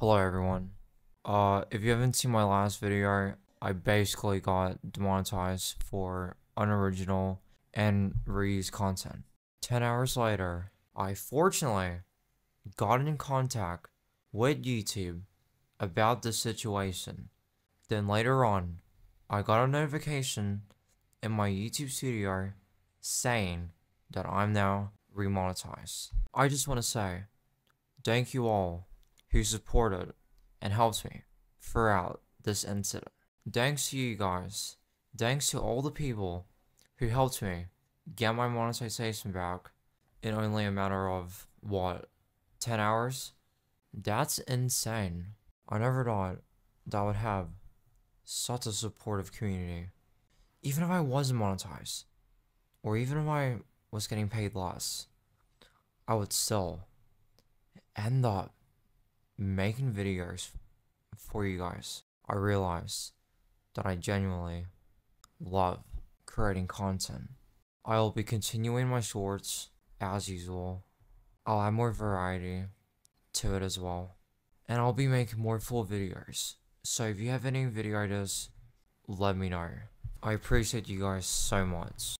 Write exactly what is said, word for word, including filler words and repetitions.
Hello everyone. Uh, if you haven't seen my last video, I basically got demonetized for unoriginal and reused content. ten hours later, I fortunately got in contact with YouTube about the situation. Then later on, I got a notification in my YouTube studio saying that I'm now remonetized. I just want to say thank you all who supported and helped me throughout this incident. Thanks to you guys, thanks to all the people who helped me get my monetization back in only a matter of, what, ten hours? That's insane. I never thought that I would have such a supportive community. Even if I wasn't monetized, or even if I was getting paid less, I would still end up making videos for you guys. I realized that I genuinely love creating content. I'll be continuing my shorts as usual. I'll add more variety to it as well. And I'll be making more full videos. So if you have any video ideas, let me know. I appreciate you guys so much.